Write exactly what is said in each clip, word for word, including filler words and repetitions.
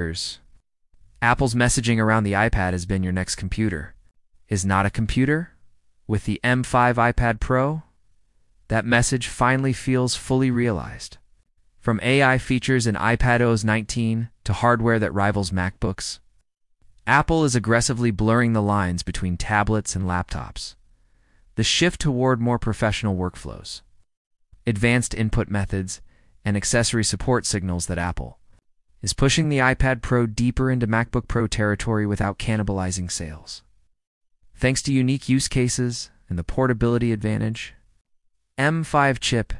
years. Apple's messaging around the iPad has been your next computer is not a computer. With the M five iPad Pro, that message finally feels fully realized. From A I features in iPadOS nineteen to hardware that rivals MacBooks, Apple is aggressively blurring the lines between tablets and laptops. The shift toward more professional workflows, advanced input methods, and accessory support signals that Apple is pushing the iPad Pro deeper into MacBook Pro territory without cannibalizing sales. Thanks to unique use cases and the portability advantage, M five chip,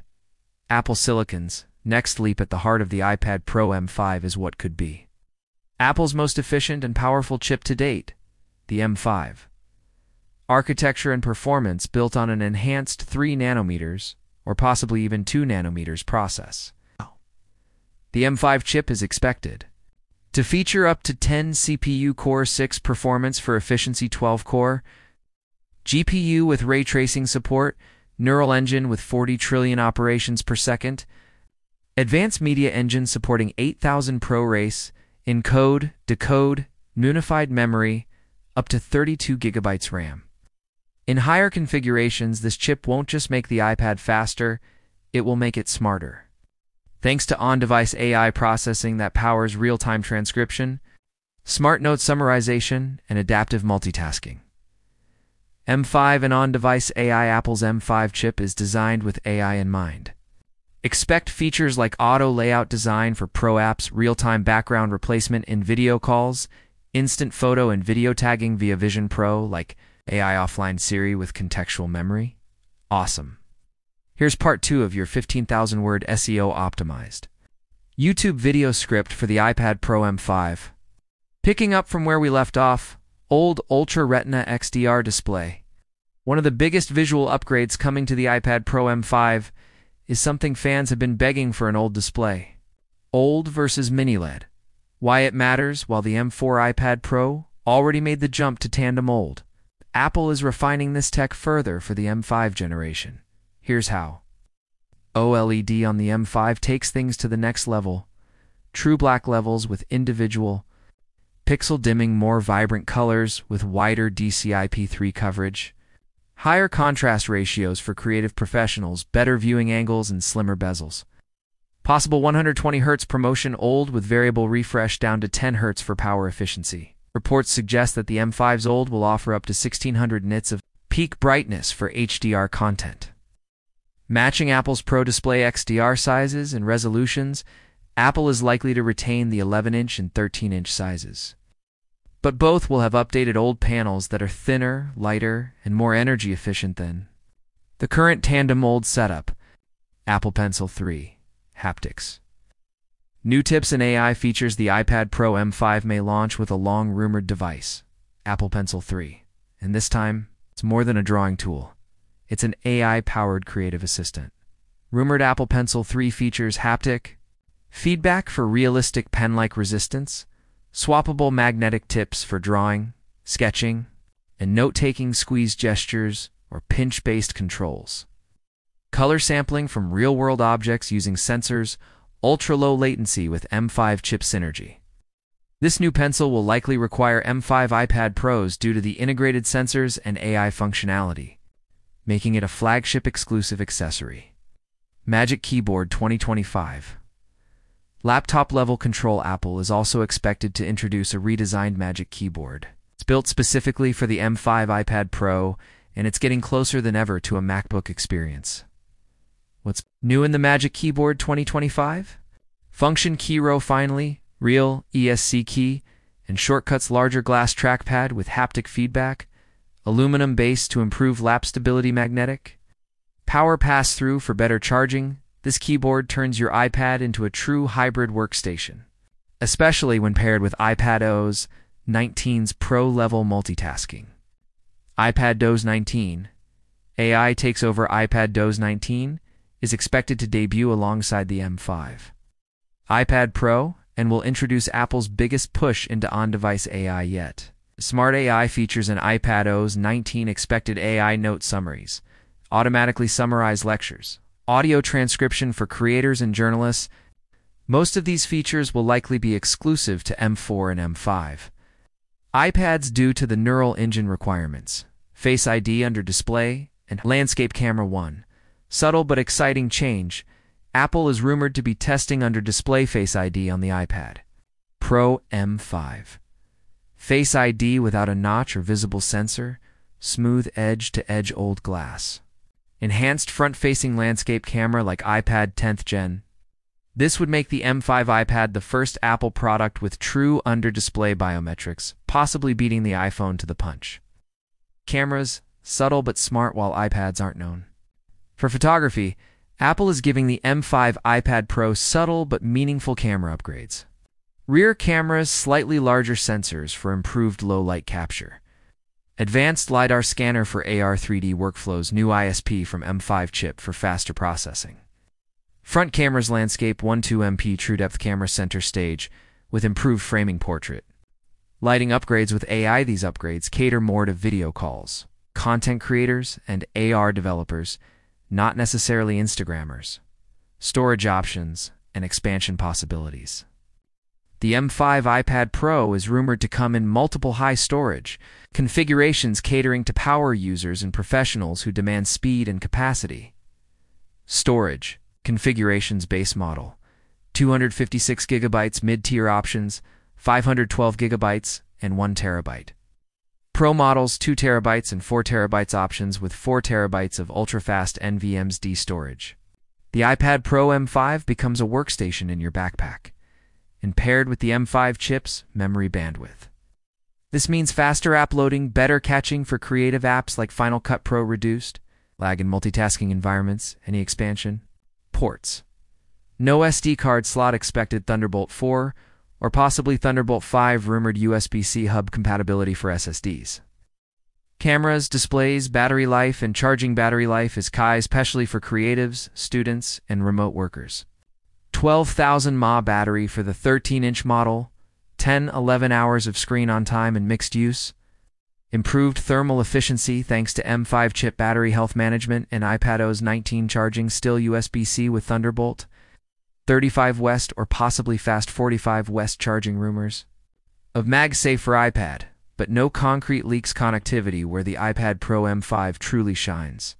Apple Silicon's next leap at the heart of the iPad Pro M five is what could be Apple's most efficient and powerful chip to date, the M five. Architecture and performance built on an enhanced three nanometers or possibly even two nanometers process. The M five chip is expected to feature up to ten C P U core, six performance for efficiency, twelve core, G P U with ray tracing support, neural engine with forty trillion operations per second, advanced media engine supporting eight thousand ProRes, encode, decode, unified memory, up to thirty-two gigabytes RAM. In higher configurations, this chip won't just make the iPad faster, it will make it smarter. Thanks to on-device A I processing that powers real-time transcription, smart note summarization, and adaptive multitasking. M five and on-device A I. Apple's M five chip is designed with A I in mind. Expect features like auto layout design for Pro apps, real-time background replacement in video calls, instant photo and video tagging via Vision Pro, like A I offline Siri with contextual memory. Awesome. Here's part two of your fifteen thousand word S E O optimized YouTube video script for the iPad Pro M five. Picking up from where we left off, old Ultra Retina X D R display. One of the biggest visual upgrades coming to the iPad Pro M five is something fans have been begging for: an old display. Old versus mini L E D. Why it matters. While the M four iPad Pro already made the jump to tandem O L E D, Apple is refining this tech further for the M five generation. Here's how. OLED on the M five takes things to the next level. True black levels with individual pixel dimming, more vibrant colors with wider D C I P three coverage, higher contrast ratios for creative professionals, better viewing angles, and slimmer bezels. Possible one hundred twenty hertz promotion. O L E D with variable refresh down to ten hertz for power efficiency. Reports suggest that the M five's O L E D will offer up to sixteen hundred nits of peak brightness for H D R content. Matching Apple's Pro Display X D R sizes and resolutions, Apple is likely to retain the eleven inch and thirteen inch sizes. But both will have updated O L E D panels that are thinner, lighter, and more energy efficient than the current tandem O L E D setup. Apple Pencil three. Haptics. New tips and A I features. The iPad Pro M five may launch with a long-rumored device, Apple Pencil three. And this time, it's more than a drawing tool. It's an A I-powered creative assistant. Rumored Apple Pencil three features haptic feedback for realistic pen-like resistance, swappable magnetic tips for drawing, sketching, and note-taking, squeeze gestures, or pinch-based controls. Color sampling from real-world objects using sensors, ultra-low latency with M five chip synergy. This new pencil will likely require M five iPad Pros due to the integrated sensors and A I functionality, making it a flagship exclusive accessory. Magic Keyboard twenty twenty-five. Laptop-level control. Apple is also expected to introduce a redesigned Magic Keyboard. It's built specifically for the M five iPad Pro, and it's getting closer than ever to a MacBook experience. What's new in the Magic Keyboard twenty twenty-five? Function key row finally, real E S C key, and shortcuts. Larger glass trackpad with haptic feedback, aluminum base to improve lap stability, magnetic power pass-through for better charging. This keyboard turns your iPad into a true hybrid workstation, especially when paired with iPadOS nineteen's pro-level multitasking. iPadOS nineteen. A I takes over. iPadOS nineteen is expected to debut alongside the M five iPad Pro and will introduce Apple's biggest push into on-device A I yet. Smart A I features in iPadOS nineteen. Expected A I note summaries, automatically summarize lectures, audio transcription for creators and journalists, Most of these features will likely be exclusive to M four and M five. iPads due to the neural engine requirements, Face I D under display, and Landscape Camera one. Subtle but exciting change, Apple is rumored to be testing under display Face I D on the iPad Pro M five. Face I D without a notch or visible sensor, smooth edge-to-edge old glass. Enhanced front-facing landscape camera like iPad tenth Gen. This would make the M five iPad the first Apple product with true under-display biometrics, possibly beating the iPhone to the punch. Cameras, subtle but smart while iPads aren't known. For photography, Apple is giving the M five iPad Pro subtle but meaningful camera upgrades. Rear cameras, slightly larger sensors for improved low-light capture. Advanced LiDAR scanner for A R three D workflows, new I S P from M five chip for faster processing. Front cameras landscape one point two megapixel true-depth camera center stage with improved framing portrait. Lighting upgrades with A I. These upgrades cater more to video calls, content creators, and A R developers, not necessarily Instagrammers. Storage options and expansion possibilities. The M five iPad Pro is rumored to come in multiple high storage configurations catering to power users and professionals who demand speed and capacity. Storage configurations base model, two hundred fifty-six gigabytes mid-tier options, five hundred twelve gigabytes and one terabyte. Pro models two terabytes and four terabyte options with four terabytes of ultra-fast NVMe storage. The iPad Pro M five becomes a workstation in your backpack, and paired with the M five chip's memory bandwidth. This means faster app loading, better caching for creative apps like Final Cut Pro, reduced lag in multitasking environments. Any expansion? Ports. No S D card slot expected, Thunderbolt four, or possibly Thunderbolt five, rumored U S B C hub compatibility for S S Ds. Cameras, displays, battery life, and charging battery life is high, especially for creatives, students, and remote workers. twelve thousand milliamp hour battery for the thirteen inch model, ten to eleven hours of screen on time and mixed use. Improved thermal efficiency thanks to M five chip battery health management and iPadOS nineteen charging, still U S B C with Thunderbolt thirty-five West or possibly fast forty-five West charging, rumors of MagSafe for iPad, but no concrete leaks. Connectivity where the iPad Pro M five truly shines,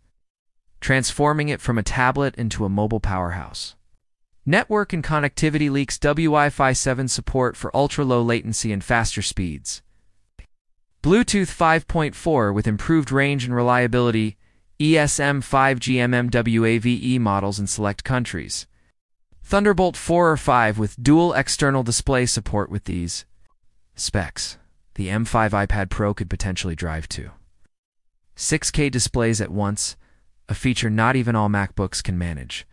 transforming it from a tablet into a mobile powerhouse. Network and connectivity leaks, Wi-Fi seven support for ultra-low latency and faster speeds. Bluetooth five point four with improved range and reliability, eSIM five G mmWave models in select countries. Thunderbolt four or five with dual external display support. With these specs, the M five iPad Pro could potentially drive to six K displays at once, a feature not even all MacBooks can manage.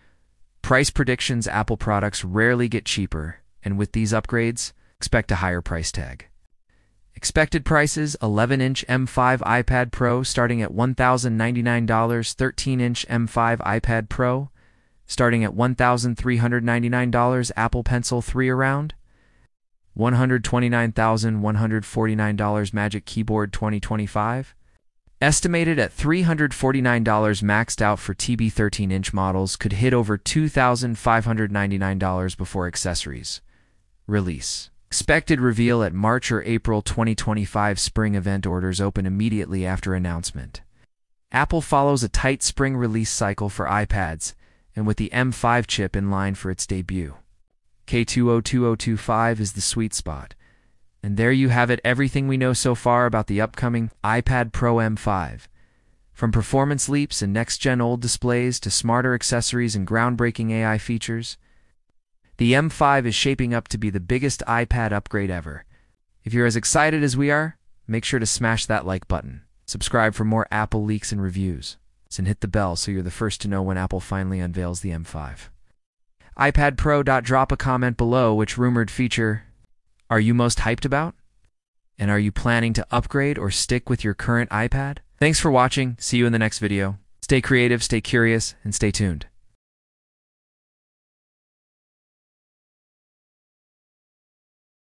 Price predictions, Apple products rarely get cheaper, and with these upgrades, expect a higher price tag. Expected prices, eleven inch M five iPad Pro starting at one thousand ninety-nine dollars, thirteen inch M five iPad Pro starting at one thousand three hundred ninety-nine dollars, Apple Pencil three around one hundred twenty-nine thousand one hundred forty-nine dollars, Magic Keyboard twenty twenty-five. Estimated at three hundred forty-nine dollars, maxed out for T B thirteen inch models could hit over two thousand five hundred ninety-nine dollars before accessories release. Expected reveal at March or April twenty twenty-five, spring event, orders open immediately after announcement. Apple follows a tight spring release cycle for iPads, and with the M five chip in line for its debut. K two oh two oh two five is the sweet spot. And there you have it, everything we know so far about the upcoming iPad Pro M five. From performance leaps and next-gen old displays to smarter accessories and groundbreaking A I features, the M five is shaping up to be the biggest iPad upgrade ever. If you're as excited as we are, make sure to smash that like button, subscribe for more Apple leaks and reviews, and hit the bell so you're the first to know when Apple finally unveils the M five. iPad Pro. Drop a comment below which rumored feature are you most hyped about? And are you planning to upgrade or stick with your current iPad? Thanks for watching. See you in the next video. Stay creative, stay curious, and stay tuned.